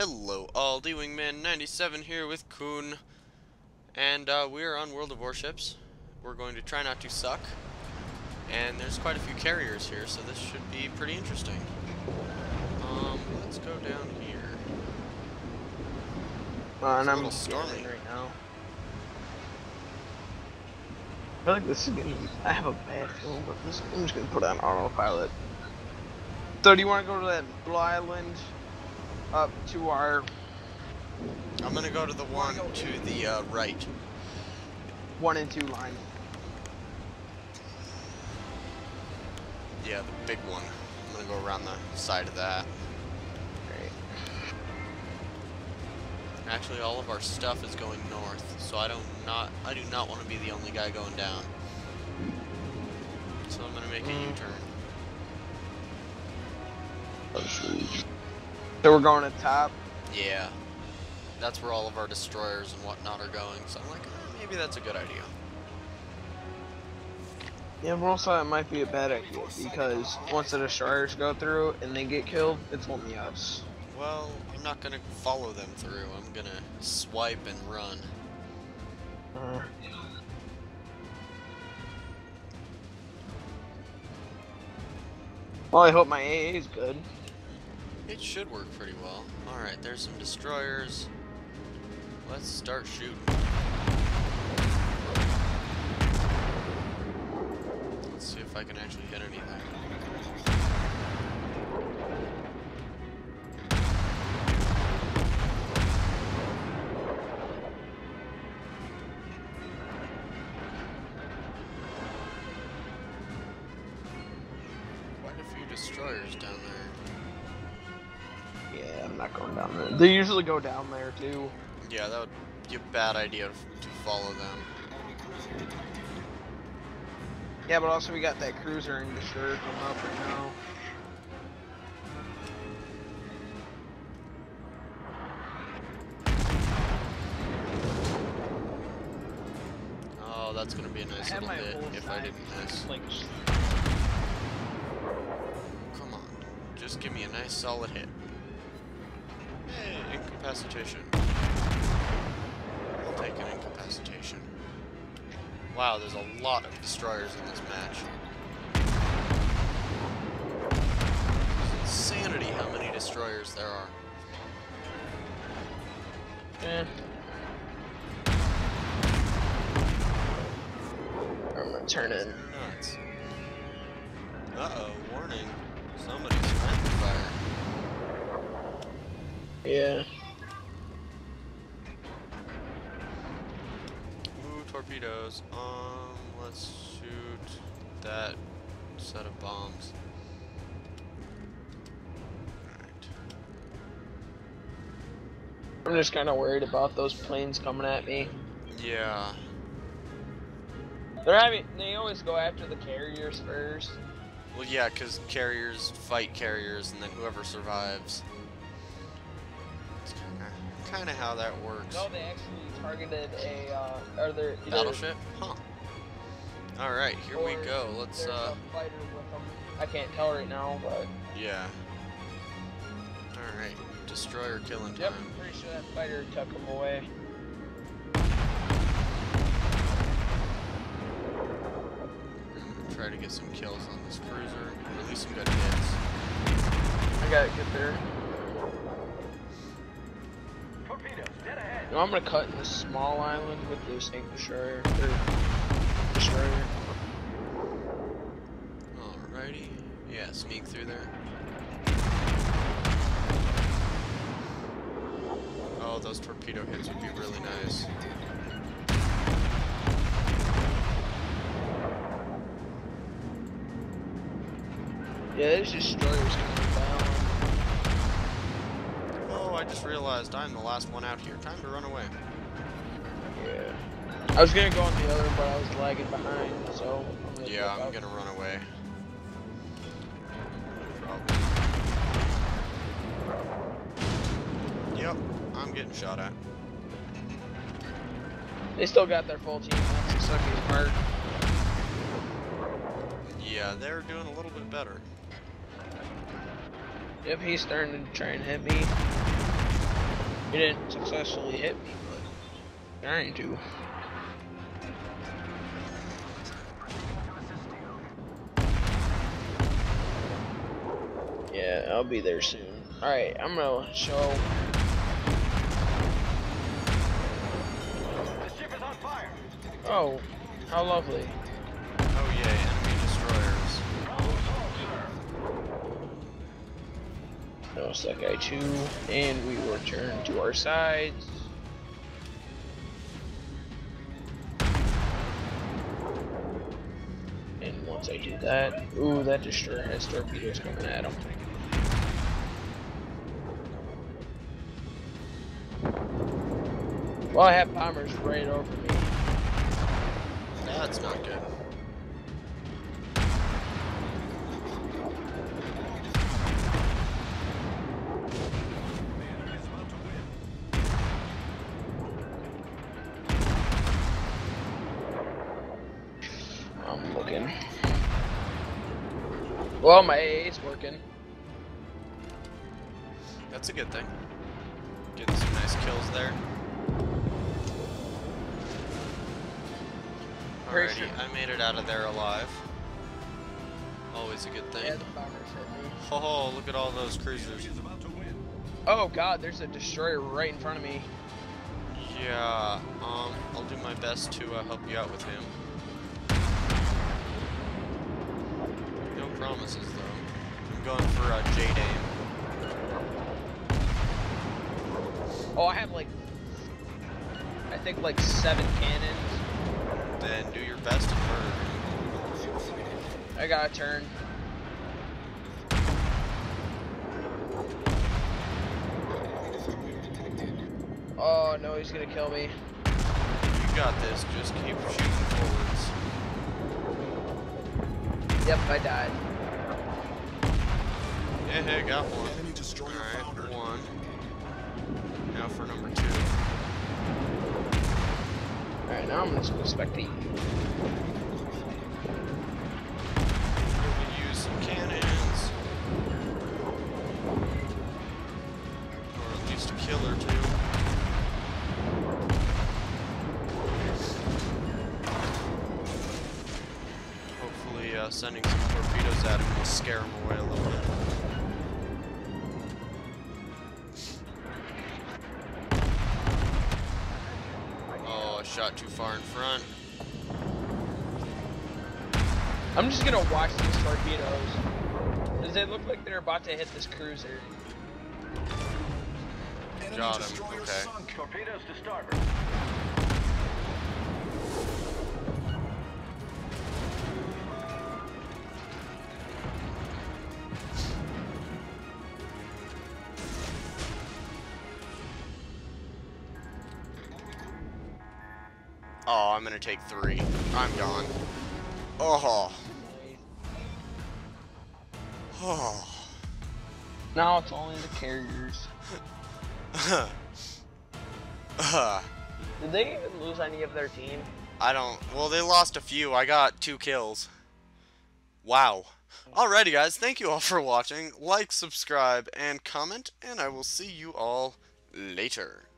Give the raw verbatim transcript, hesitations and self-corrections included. Hello all, D Wingman ninety-seven here with Kuhn, and uh, we're on World of Warships. We're going to try not to suck, and there's quite a few carriers here, so this should be pretty interesting. Um, let's go down here. Well, and I'm a little stormy right now. I feel like this is gonna be, I have a bad feeling, but this, I'm just gonna put on autopilot. So do you want to go to that blue island? Up to our... I'm gonna go to the one to the uh, right. One and two line. Yeah, the big one. I'm gonna go around the side of that. Great. Actually, all of our stuff is going north, so I don't not I do not want to be the only guy going down. So I'm gonna make mm. a U-turn. Oh, sweet. So we're going to top? Yeah. That's where all of our destroyers and whatnot are going, so I'm like, oh, maybe that's a good idea. Yeah, but also it might be a bad idea, because once the destroyers go through and they get killed, it's only us. Well, I'm not going to follow them through. I'm going to swipe and run. Uh. Well, I hope my A A is good. It should work pretty well. Alright, there's some destroyers. Let's start shooting. Let's see if I can actually hit anything. Quite a few destroyers down there. Yeah, I'm not going down there. They usually go down there, too. Yeah, that would be a bad idea to follow them. Yeah, but also we got that cruiser and destroyer coming up right now. Oh, that's going to be a nice little bit if I didn't miss. Come on, just give me a nice solid hit. Incapacitation. I'll take an incapacitation. Wow, there's a lot of destroyers in this match. It's insanity how many destroyers there are. Eh. I'm gonna turn in. Nuts. Uh-oh, warning. Somebody's friendly fire. Yeah. Ooh, torpedoes. Um, let's shoot that set of bombs. Alright. I'm just kind of worried about those planes coming at me. Yeah. They're having, they always go after the carriers first. Well, yeah, because carriers fight carriers, and then whoever survives. Kind of how that works. No, they actually targeted a uh, other battleship. Huh. All right, here we go. Let's. Uh, a fighter with them. I can't tell right now, but. Yeah. All right, destroyer killing time. Yep, I'm pretty sure that fighter took him away. I'm gonna try to get some kills on this cruiser. Or at least some good hits. I got it. Get there. No, I'm gonna cut in this small island with this Saint Destroyer. Destroyer. Alrighty. Yeah, sneak through there. Oh, those torpedo hits would be really nice. Yeah, this destroyer's coming down. I just realized I'm the last one out here. Time to run away. Yeah. I was gonna go on the other, but I was lagging behind, so. I'm gonna yeah, I'm up. gonna run away. Probably. Yep, I'm getting shot at. They still got their full team. That's the suckiest part. Yeah, they're doing a little bit better. Yep, he's starting to try and hit me. It didn't successfully hit me, but trying to. Yeah, I'll be there soon. Alright, I'm gonna show. The ship is on fire. Oh, how lovely. Oh yeah, enemy destroyers. No, stuck guy two, and we return to our sides. And once I do that, ooh, that destroyer has torpedoes coming at him. Well, I have bombers right over me. That's not good. I'm looking. Well, my A A's working. That's a good thing. Getting some nice kills there. Alrighty, sure. I made it out of there alive. Always a good thing. Yeah, the bombers hit me. Oh, look at all those cruisers. Oh god, there's a destroyer right in front of me. Yeah, um, I'll do my best to uh, help you out with him. No promises though. I'm going for uh, J-Dame. Oh, I have like, I think like seven cannons. Then do your best to burn. I got a turn. Oh no, he's gonna kill me. You got this, just keep shooting forwards. Yep, I died. Yeah, hey, got one. Alright, one. Now for number two. Alright, now I'm just gonna spectate. We use some cannons. Or at least a kill or two. Hopefully, uh, sending some torpedoes at him will scare him away a little bit. Shot too far in front. I'm just gonna watch these torpedoes. Does it look like they're about to hit this cruiser? Got him. Okay. Torpedoes to starboard. Oh, I'm gonna take three. I'm gone. Oh. Oh. Now it's only the carriers. uh. Did they even lose any of their team? I don't. Well, they lost a few. I got two kills. Wow. Alrighty, guys. Thank you all for watching. Like, subscribe, and comment. And I will see you all later.